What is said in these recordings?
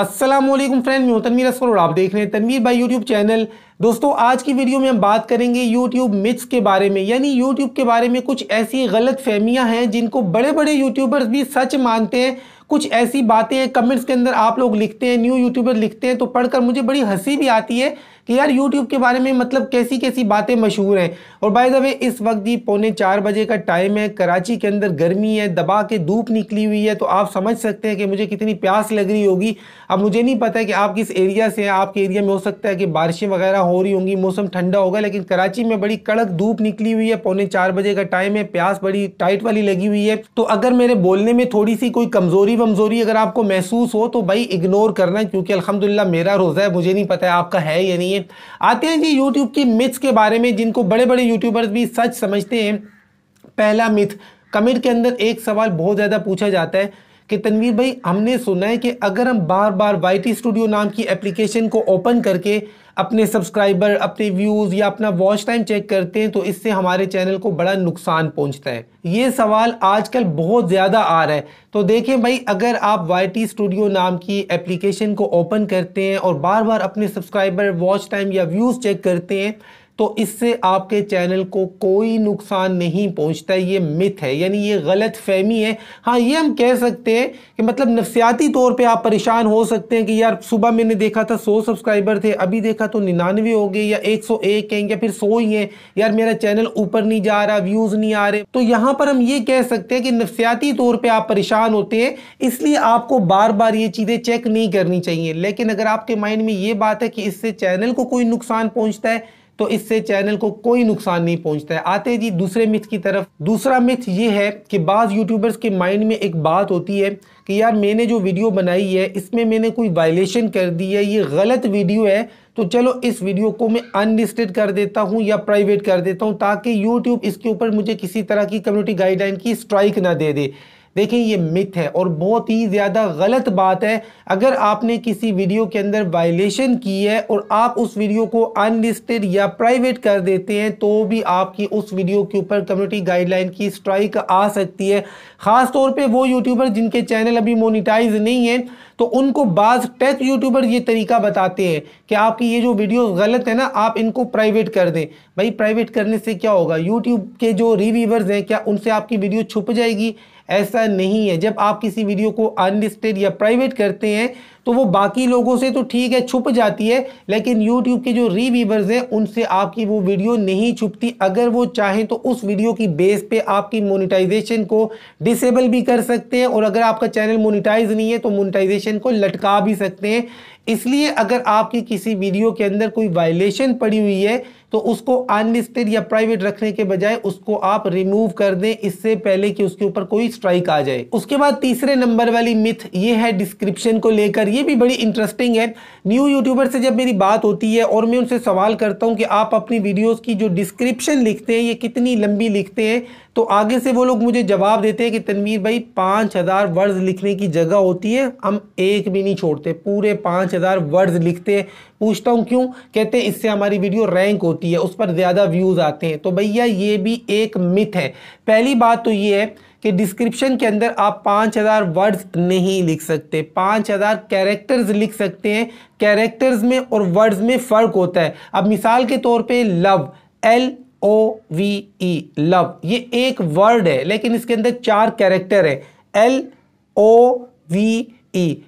अस्सलामुअलैकुम फ्रेंड, मैं हूं तनवीर अस्कोरड, आप देख रहे हैं तनवीर भाई यूट्यूब चैनल। दोस्तों, आज की वीडियो में हम बात करेंगे यूट्यूब मिथ्स के बारे में, यानी यूट्यूब के बारे में कुछ ऐसी गलत फहमियाँ हैं जिनको बड़े बड़े यूट्यूबर्स भी सच मानते हैं। कुछ ऐसी बातें हैं कमेंट्स के अंदर आप लोग लिखते हैं, न्यू यूट्यूबर लिखते हैं, तो पढ़कर मुझे बड़ी हंसी भी आती है कि यार यूट्यूब के बारे में मतलब कैसी कैसी बातें मशहूर हैं। और बाय द वे इस वक्त ही 3:45 बजे का टाइम है, कराची के अंदर गर्मी है, दबा के धूप निकली हुई है, तो आप समझ सकते हैं कि मुझे कितनी प्यास लग रही होगी। अब मुझे नहीं पता है कि आप किस एरिया से हैं, आपके एरिया में हो सकता है कि बारिशें वगैरह हो रही होंगी, मौसम ठंडा होगा, लेकिन कराची में बड़ी कड़क धूप निकली हुई है, 3:45 बजे का टाइम है, प्यास बड़ी टाइट वाली लगी हुई है। तो अगर मेरे बोलने में थोड़ी सी कोई कमज़ोरी वमजोरी अगर आपको महसूस हो तो भाई इग्नोर करना, क्योंकि अल्हम्दुलिल्लाह मेरा रोज़ा है, मुझे नहीं पता है आपका है या नहीं। आते हैं जी YouTube की मिथ्स के बारे में जिनको बड़े बड़े यूट्यूबर्स भी सच समझते हैं। पहला मिथ, कमेंट के अंदर एक सवाल बहुत ज्यादा पूछा जाता है कि तनवीर भाई, हमने सुना है कि अगर हम बार बार YT स्टूडियो नाम की एप्लीकेशन को ओपन करके अपने सब्सक्राइबर, अपने व्यूज़ या अपना वॉच टाइम चेक करते हैं तो इससे हमारे चैनल को बड़ा नुकसान पहुंचता है। ये सवाल आजकल बहुत ज़्यादा आ रहा है। तो देखें भाई, अगर आप YT स्टूडियो नाम की एप्लीकेशन को ओपन करते हैं और बार बार अपने सब्सक्राइबर, वॉच टाइम या व्यूज़ चेक करते हैं तो इससे आपके चैनल को कोई नुकसान नहीं पहुंचता। ये मिथ है, यानी ये गलत फहमी है। हाँ, ये हम कह सकते हैं कि मतलब नफसियाती तौर पे आप परेशान हो सकते हैं कि यार सुबह मैंने देखा था 100 सब्सक्राइबर थे, अभी देखा तो 99 हो गए या 101 हैं या फिर 100 ही हैं, यार मेरा चैनल ऊपर नहीं जा रहा, व्यूज़ नहीं आ रहे। तो यहाँ पर हम ये कह सकते हैं कि नफसियाती तौर पर आप परेशान होते हैं, इसलिए आपको बार बार ये चीज़ें चेक नहीं करनी चाहिए। लेकिन अगर आपके माइंड में ये बात है कि इससे चैनल को कोई नुकसान पहुँचता है तो इससे चैनल को कोई नुकसान नहीं पहुंचता है। आते हैं जी दूसरे मिथ की तरफ। दूसरा मिथ ये है कि बाज़ यूट्यूबर्स के माइंड में एक बात होती है कि यार मैंने जो वीडियो बनाई है इसमें मैंने कोई वायलेशन कर दी है, ये गलत वीडियो है, तो चलो इस वीडियो को मैं अनलिस्टेड कर देता हूँ या प्राइवेट कर देता हूँ ताकि YouTube इसके ऊपर मुझे किसी तरह की कम्युनिटी गाइडलाइन की स्ट्राइक ना दे दे। देखें, ये मिथ है और बहुत ही ज़्यादा गलत बात है। अगर आपने किसी वीडियो के अंदर वायलेशन की है और आप उस वीडियो को अनलिस्टेड या प्राइवेट कर देते हैं तो भी आपकी उस वीडियो के ऊपर कम्युनिटी गाइडलाइन की स्ट्राइक आ सकती है। ख़ास तौर पे वो यूट्यूबर जिनके चैनल अभी मोनिटाइज नहीं है, तो उनको बाज़ टेक यूट्यूबर ये तरीका बताते हैं कि आपकी ये जो वीडियो गलत है ना, आप इनको प्राइवेट कर दें। भाई प्राइवेट करने से क्या होगा, यूट्यूब के जो रिव्यूअर्स हैं क्या उनसे आपकी वीडियो छुप जाएगी? ऐसा नहीं है। जब आप किसी वीडियो को अनलिस्टेड या प्राइवेट करते हैं तो वो बाकी लोगों से तो ठीक है छुप जाती है, लेकिन YouTube के जो रिव्यूअर्स हैं उनसे आपकी वो वीडियो नहीं छुपती। अगर वो चाहें तो उस वीडियो की बेस पे आपकी मोनेटाइजेशन को डिसेबल भी कर सकते हैं और अगर आपका चैनल मोनेटाइज नहीं है तो मोनेटाइजेशन को लटका भी सकते हैं। इसलिए अगर आपकी किसी वीडियो के अंदर कोई वायलेशन पड़ी हुई है तो उसको अनलिस्टेड या प्राइवेट रखने के बजाय उसको आप रिमूव कर दें, इससे पहले कि उसके ऊपर कोई स्ट्राइक आ जाए। उसके बाद तीसरे नंबर वाली मिथ ये है डिस्क्रिप्शन को लेकर। ये भी बड़ी इंटरेस्टिंग है। न्यू यूट्यूबर से जब मेरी बात होती है और मैं उनसे सवाल करता हूं कि आप अपनी वीडियोस की जो डिस्क्रिप्शन लिखते हैं ये कितनी लंबी लिखते हैं, तो आगे से वो लोग मुझे जवाब देते हैं कि तनवीर भाई 5000 वर्ड्स लिखने की जगह होती है, हम एक भी नहीं छोड़ते, पूरे 5000 वर्ड्स लिखते हैं। पूछता हूँ क्यों? कहते हैं इससे हमारी वीडियो रैंक होती है, उस पर ज़्यादा व्यूज़ आते हैं। तो भैया ये भी एक मिथ है। पहली बात तो ये है कि डिस्क्रिप्शन के अंदर आप 5000 वर्ड्स नहीं लिख सकते, 5000 कैरेक्टर्स लिख सकते हैं। कैरेक्टर्स में और वर्ड्स में फ़र्क होता है। अब मिसाल के तौर पे लव, LOVE, लव ये एक वर्ड है लेकिन इसके अंदर 4 कैरेक्टर हैं, LOVE,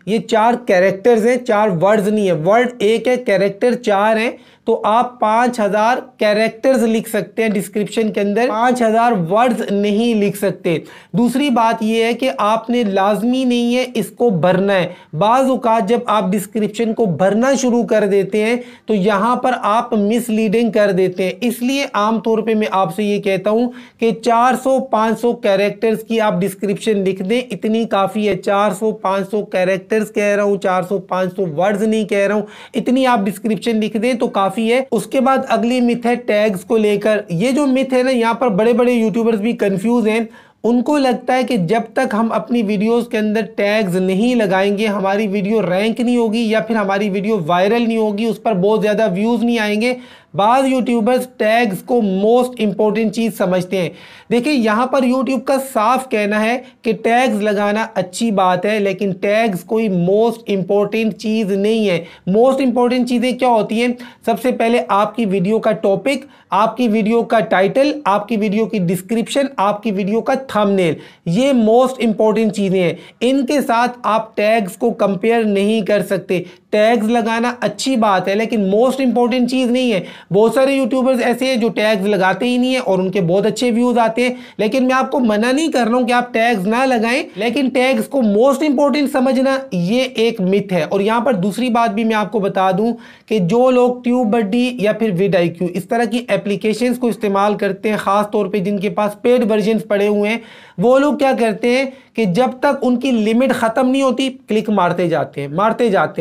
ये 4 कैरेक्टर्स हैं, 4 वर्ड्स नहीं है। वर्ड एक है, कैरेक्टर 4 हैं, तो आप 5000 कैरेक्टर्स लिख सकते हैं डिस्क्रिप्शन के अंदर, 5000 वर्ड्स नहीं लिख सकते। दूसरी बात यह है कि आपने लाजमी नहीं है इसको भरना है। बाज़ औक़ात जब आप डिस्क्रिप्शन को भरना शुरू कर देते हैं तो यहाँ पर आप मिसलीडिंग कर देते हैं। इसलिए आमतौर पे मैं आपसे ये कहता हूँ कि 400-500 कैरेक्टर्स की आप डिस्क्रिप्शन लिख दें, इतनी काफ़ी है। 400-500 कैरेक्टर्स कह रहा हूँ, 400-500 वर्ड्स नहीं कह रहा हूँ, इतनी आप डिस्क्रिप्शन लिख दें तो काफ़ी है। उसके बाद अगली मिथ है टैग्स को लेकर। ये जो मिथ है ना, यहाँ पर बड़े बड़े यूट्यूबर्स भी कंफ्यूज हैं। उनको लगता है कि जब तक हम अपनी वीडियोस के अंदर टैग्स नहीं लगाएंगे हमारी वीडियो रैंक नहीं होगी या फिर हमारी वीडियो वायरल नहीं होगी, उस पर बहुत ज़्यादा व्यूज़ नहीं आएंगे। बाद यूट्यूबर्स टैग्स को मोस्ट इंपॉर्टेंट चीज़ समझते हैं। देखिए यहाँ पर यूट्यूब का साफ कहना है कि टैग्स लगाना अच्छी बात है, लेकिन टैग्स कोई मोस्ट इंपॉर्टेंट चीज़ नहीं है। मोस्ट इंपॉर्टेंट चीज़ें क्या होती हैं? सबसे पहले आपकी वीडियो का टॉपिक, आपकी वीडियो का टाइटल, आपकी वीडियो की डिस्क्रिप्शन, आपकी वीडियो का थंबनेल, ये मोस्ट इंपॉर्टेंट चीज़ें हैं। इनके साथ आप टैग्स को कंपेयर नहीं कर सकते। टैग्स लगाना अच्छी बात है लेकिन मोस्ट इंपॉर्टेंट चीज़ नहीं है। बहुत सारे यूट्यूबर्स ऐसे हैं जो टैग्स लगाते ही नहीं है और उनके बहुत अच्छे व्यूज आते हैं। लेकिन मैं आपको मना नहीं कर रहा हूं कि आप टैग्स ना लगाएं, लेकिन टैग्स को मोस्ट इंपॉर्टेंट समझना ये एक मिथ है। और यहां पर दूसरी बात भी मैं आपको बता दूं कि जो लोग ट्यूबबडी या फिर VidIQ इस तरह की एप्लीकेशंस को इस्तेमाल करते हैं, खासतौर पर जिनके पास पेड वर्जन पड़े हुए हैं, वो लोग क्या करते हैं कि जब तक उनकी लिमिट खत्म नहीं होती क्लिक मारते जाते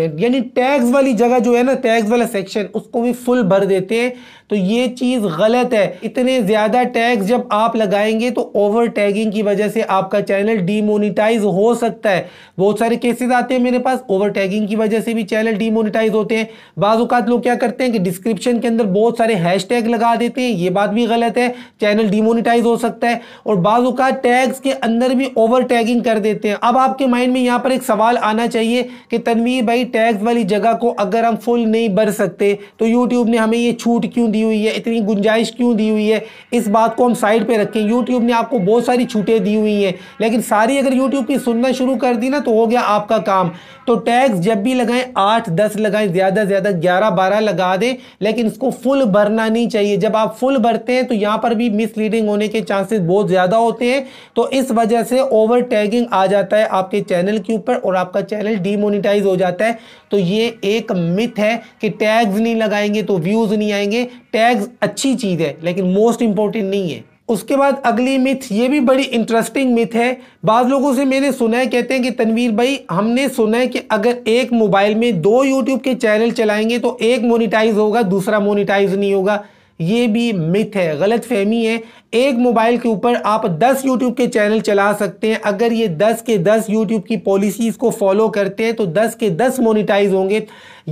हैं, यानी टैग्स वाली जगह जो है ना, टैग्स वाला सेक्शन, उसको भी फुल भर देते हैं। तो ये चीज़ गलत है। इतने ज़्यादा टैग्स जब आप लगाएंगे तो ओवर टैगिंग की वजह से आपका चैनल डीमोनेटाइज हो सकता है। बहुत सारे केसेस आते हैं मेरे पास, ओवर टैगिंग की वजह से भी चैनल डीमोनेटाइज होते हैं। बाज़ औक़ात लोग क्या करते हैं कि डिस्क्रिप्शन के अंदर बहुत सारे हैशटैग लगा देते हैं, ये बात भी गलत है, चैनल डीमोनेटाइज हो सकता है। और बाज़ औक़ात टैग्स के अंदर भी ओवर टैगिंग कर देते हैं। अब आपके माइंड में यहाँ पर एक सवाल आना चाहिए कि तनवीर भाई, टैग्स वाली जगह को अगर हम फुल नहीं भर सकते तो यूट्यूब ने हमें ये छूट क्यों दी हुई है, इतनी गुंजाइश क्यों दी हुई है? इस बात को हम साइड पे रखें। यूट्यूब ने आपको बहुत सारी छूटें दी हुई हैं, लेकिन सारी अगर यूट्यूब की सुनना शुरू कर दी ना तो हो गया आपका काम। तो टैग्स जब भी लगाएं 8-10 लगाएं, ज़्यादा से ज़्यादा 11-12 लगा दें, लेकिन इसको फुल भरना नहीं चाहिए। जब आप फुल भरते हैं तो यहाँ पर भी मिसलीडिंग होने के चांसेस बहुत ज़्यादा होते हैं। तो इस वजह से ओवर टैगिंग आ जाता है आपके चैनल के ऊपर और आपका चैनल डीमोनेटाइज हो जाता है। तो ये एक मिथ है कि टैग्स नहीं लगाएंगे तो व्यूज़ नहीं आएंगे। टैग्स अच्छी चीज़ है लेकिन मोस्ट इंपॉर्टेंट नहीं है। उसके बाद अगली मिथ, ये भी बड़ी इंटरेस्टिंग मिथ है। बाज़ लोगों से मैंने सुना है, कहते हैं कि तनवीर भाई, हमने सुना है कि अगर एक मोबाइल में दो यूट्यूब के चैनल चलाएंगे तो एक मोनेटाइज होगा, दूसरा मोनेटाइज नहीं होगा। ये भी मिथ है, गलत फहमी है। एक मोबाइल के ऊपर आप 10 YouTube के चैनल चला सकते हैं। अगर ये 10 के 10 YouTube की पॉलिसीज़ को फॉलो करते हैं तो 10 के 10 मोनेटाइज होंगे।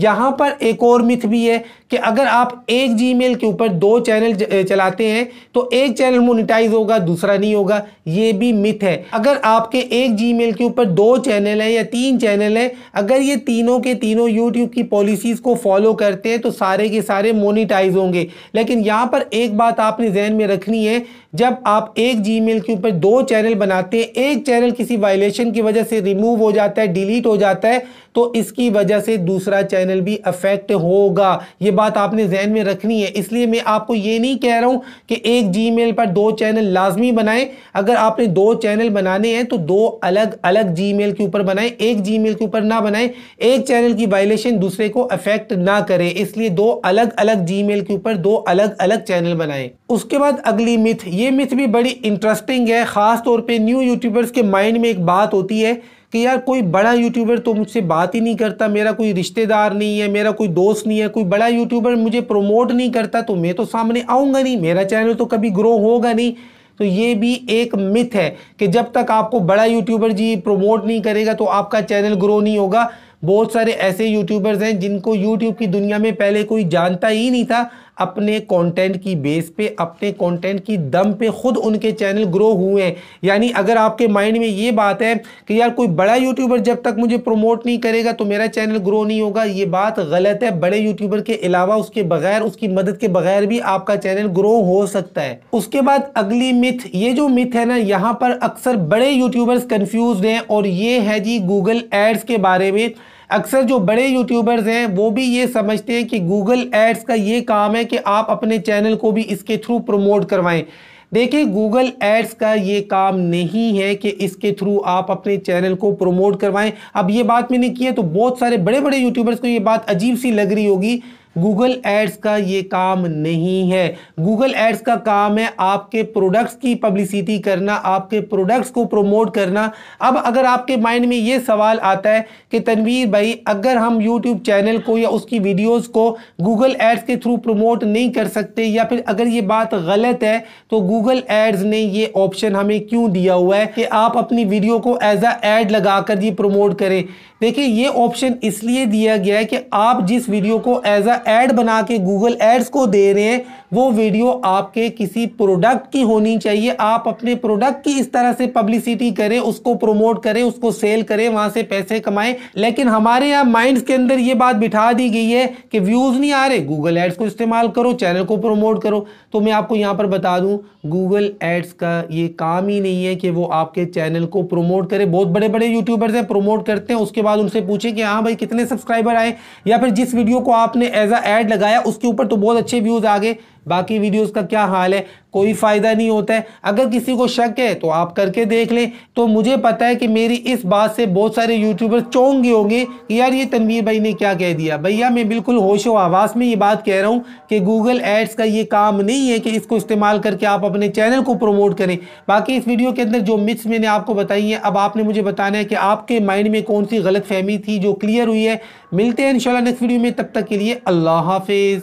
यहाँ पर एक और मिथ भी है कि अगर आप एक Gmail के ऊपर दो चैनल चलाते हैं तो एक चैनल मोनेटाइज होगा, दूसरा नहीं होगा। ये भी मिथ है। अगर आपके एक Gmail के ऊपर दो चैनल हैं या तीन चैनल हैं, अगर ये तीनों के तीनों YouTube की पॉलिसीज़ को फॉलो करते हैं तो सारे के सारे मोनेटाइज होंगे। लेकिन यहाँ पर एक बात आपने ध्यान में रखनी है, जब आप एक जीमेल के ऊपर दो चैनल बनाते हैं, एक चैनल किसी वायलेशन की वजह से रिमूव हो जाता है, डिलीट हो जाता है, तो इसकी वजह से दूसरा चैनल भी अफेक्ट होगा। ये बात आपने ध्यान में रखनी है। इसलिए मैं आपको ये नहीं कह रहा हूँ कि एक जीमेल पर दो चैनल लाजमी बनाएं। अगर आपने दो चैनल बनाने हैं तो दो अलग अलग जीमेल के ऊपर बनाएं, एक जीमेल के ऊपर ना बनाएं। एक चैनल की वायलेशन दूसरे को अफेक्ट ना करे, इसलिए दो अलग अलग जीमेल के ऊपर दो अलग अलग चैनल बनाएं। उसके बाद अगली मिथ, ये मिथ भी बड़ी इंटरेस्टिंग है। ख़ास तौर पे न्यू यूट्यूबर्स के माइंड में एक बात होती है कि यार कोई बड़ा यूट्यूबर तो मुझसे बात ही नहीं करता, मेरा कोई रिश्तेदार नहीं है, मेरा कोई दोस्त नहीं है, कोई बड़ा यूट्यूबर मुझे प्रमोट नहीं करता, तो मैं तो सामने आऊँगा नहीं, मेरा चैनल तो कभी ग्रो होगा नहीं। तो ये भी एक मिथ है कि जब तक आपको बड़ा यूट्यूबर जी प्रमोट नहीं करेगा तो आपका चैनल ग्रो नहीं होगा। बहुत सारे ऐसे यूट्यूबर्स हैं जिनको यूट्यूब की दुनिया में पहले कोई जानता ही नहीं था, अपने कंटेंट की बेस पे, अपने कंटेंट की दम पे खुद उनके चैनल ग्रो हुए हैं। यानी अगर आपके माइंड में ये बात है कि यार कोई बड़ा यूट्यूबर जब तक मुझे प्रमोट नहीं करेगा तो मेरा चैनल ग्रो नहीं होगा, ये बात गलत है। बड़े यूट्यूबर के अलावा उसके बगैर, उसकी मदद के बगैर भी आपका चैनल ग्रो हो सकता है। उसके बाद अगली मिथ, ये जो मिथ है ना, यहाँ पर अक्सर बड़े यूट्यूबर्स कन्फ्यूज हैं, और ये है जी गूगल एड्स के बारे में। अक्सर जो बड़े यूट्यूबर्स हैं वो भी ये समझते हैं कि गूगल एड्स का ये काम है कि आप अपने चैनल को भी इसके थ्रू प्रमोट करवाएं। देखिए गूगल एड्स का ये काम नहीं है कि इसके थ्रू आप अपने चैनल को प्रमोट करवाएं। अब ये बात मैंने की है तो बहुत सारे बड़े बड़े यूट्यूबर्स को ये बात अजीब सी लग रही होगी। गूगल एड्स का ये काम नहीं है। गूगल एड्स का काम है आपके प्रोडक्ट्स की पब्लिसिटी करना, आपके प्रोडक्ट्स को प्रमोट करना। अब अगर आपके माइंड में ये सवाल आता है कि तनवीर भाई, अगर हम यूट्यूब चैनल को या उसकी वीडियोस को गूगल एड्स के थ्रू प्रमोट नहीं कर सकते, या फिर अगर ये बात गलत है तो गूगल एड्स ने ये ऑप्शन हमें क्यों दिया हुआ है कि आप अपनी वीडियो को एज अ एड लगा कर ये प्रमोट करें? देखिए ये ऑप्शन इसलिए दिया गया है कि आप जिस वीडियो को एज अ एड बना के गूगल एड्स को दे रहे हैं वो वीडियो आपके किसी प्रोडक्ट की होनी चाहिए। आप अपने प्रोडक्ट की इस तरह से पब्लिसिटी करें, उसको प्रमोट करें, उसको सेल करें, वहां से पैसे कमाएं। लेकिन हमारे यहाँ माइंड्स के अंदर ये बात बिठा दी गई है कि व्यूज नहीं आ रहे, गूगल एड्स को इस्तेमाल करो, चैनल को प्रमोट करो। तो मैं आपको यहाँ पर बता दूं, गूगल एड्स का ये काम ही नहीं है कि वो आपके चैनल को प्रमोट करे। बहुत बड़े बड़े यूट्यूबर्स हैं, प्रमोट करते हैं, उसके बाद उनसे पूछे कि हाँ भाई कितने सब्सक्राइबर आए, या फिर जिस वीडियो को आपने एज अ एड लगाया उसके ऊपर तो बहुत अच्छे व्यूज आ गए, बाकी वीडियोस का क्या हाल है, कोई फायदा नहीं होता है। अगर किसी को शक है तो आप करके देख लें। तो मुझे पता है कि मेरी इस बात से बहुत सारे यूट्यूबर्स चौंक गए होंगे कि यार ये तनवीर भाई ने क्या कह दिया। भैया मैं बिल्कुल होशो आवाज़ में ये बात कह रहा हूँ कि गूगल एड्स का ये काम नहीं है कि इसको इस्तेमाल करके आप अपने चैनल को प्रमोट करें। बाकी इस वीडियो के अंदर जो मिथ्स मैंने आपको बताई है, अब आपने मुझे बताना है कि आपके माइंड में कौन सी गलतफहमी थी जो क्लियर हुई है। मिलते हैं इंशाल्लाह नेक्स्ट वीडियो में, तब तक के लिए अल्लाह हाफिज़।